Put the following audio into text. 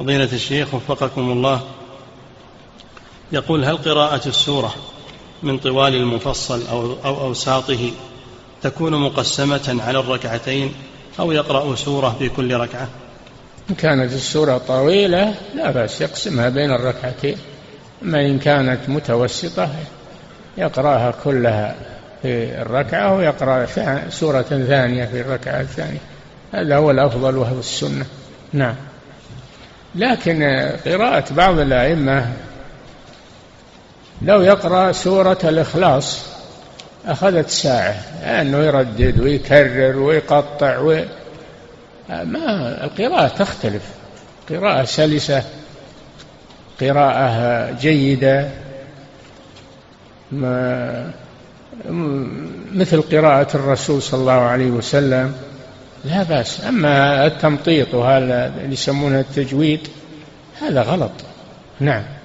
فضيلة الشيخ وفقكم الله، يقول: هل قراءة السورة من طوال المفصل أو أوساطه تكون مقسمة على الركعتين أو يقرأ سورة في كل ركعة؟ إن كانت السورة طويلة لا بأس يقسمها بين الركعتين، أما إن كانت متوسطة يقرأها كلها في الركعة ويقرأ سورة ثانية في الركعة الثانية، هذا هو الأفضل وهو السنة. نعم. لكن قراءة بعض الأئمة لو يقرأ سورة الإخلاص أخذت ساعة، لأنه يردد ويكرر ويقطع ما القراءة تختلف، قراءة سلسة، قراءة جيدة، مثل قراءة الرسول صلى الله عليه وسلم لا بأس. أما التمطيط وهذا اللي يسمونه التجويد هذا غلط. نعم.